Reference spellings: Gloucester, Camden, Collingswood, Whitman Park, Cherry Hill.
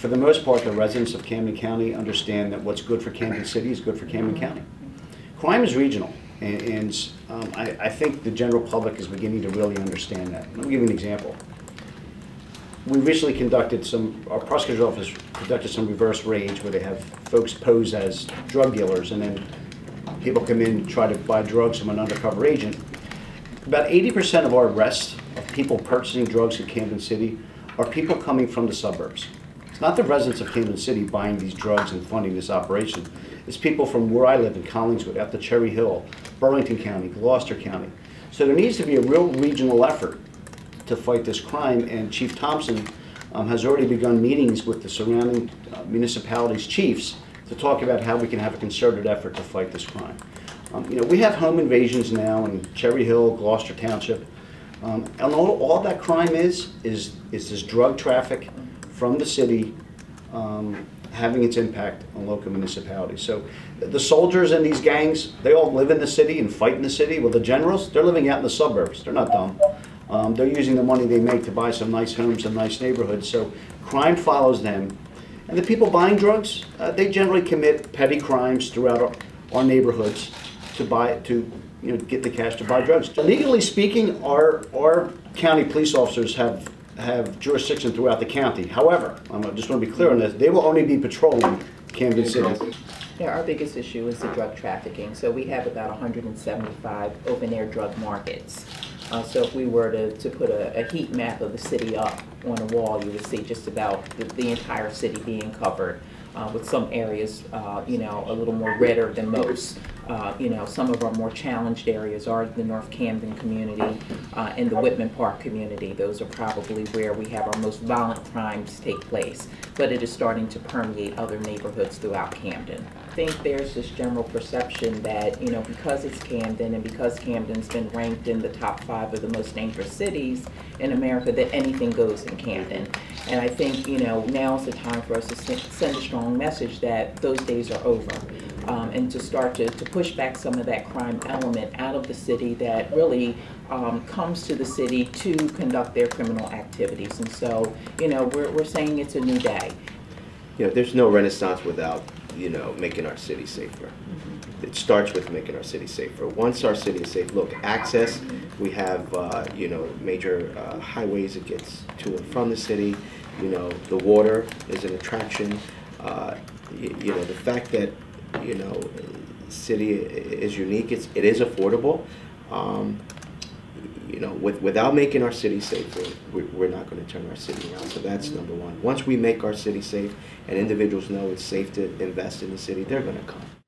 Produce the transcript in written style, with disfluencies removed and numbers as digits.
for the most part, the residents of Camden County understand that what's good for Camden City is good for Camden County. Crime is regional, and I think the general public is beginning to really understand that. Let me give you an example. We recently conducted our prosecutor's office conducted some reverse raids where they have folks pose as drug dealers, and then people come in and try to buy drugs from an undercover agent. About 80% of our arrests of people purchasing drugs in Camden City are people coming from the suburbs. It's not the residents of Camden City buying these drugs and funding this operation. It's people from where I live in Collingswood, up to Cherry Hill, Burlington County, Gloucester County. So there needs to be a real regional effort to fight this crime, and Chief Thompson has already begun meetings with the surrounding municipalities' chiefs to talk about how we can have a concerted effort to fight this crime. We have home invasions now in Cherry Hill, Gloucester Township, and all that crime is this drug traffic from the city having its impact on local municipalities. So the soldiers in these gangs, they all live in the city and fight in the city. Well, the generals, they're living out in the suburbs. They're not dumb. They're using the money they make to buy some nice homes, some nice neighborhoods. So crime follows them. And the people buying drugs, they generally commit petty crimes throughout our neighborhoods to get the cash to buy drugs. Legally speaking, our county police officers have jurisdiction throughout the county. However, I just want to be clear on this, they will only be patrolling Camden City. Yeah, our biggest issue is the drug trafficking. So we have about 175 open-air drug markets. So if we were to put a heat map of the city up on a wall, you would see just about the entire city being covered, with some areas, a little more redder than most. Some of our more challenged areas are the North Camden community and the Whitman Park community. Those are probably where we have our most violent crimes take place, but it is starting to permeate other neighborhoods throughout Camden. I think there's this general perception that, because it's Camden and because Camden's been ranked in the top 5 of the most dangerous cities in America, that anything goes in Camden. And I think, now's the time for us to send a strong message that those days are over. And to start to push back some of that crime element out of the city that really comes to the city to conduct their criminal activities. And so, we're saying it's a new day. There's no renaissance without, making our city safer. Mm-hmm. It starts with making our city safer. Once our city is safe, look, access, we have, major highways that gets to and from the city. The water is an attraction. The fact that city is unique. It is affordable. Without making our city safer, we're not going to turn our city around. So that's number one. Once we make our city safe and individuals know it's safe to invest in the city, they're going to come.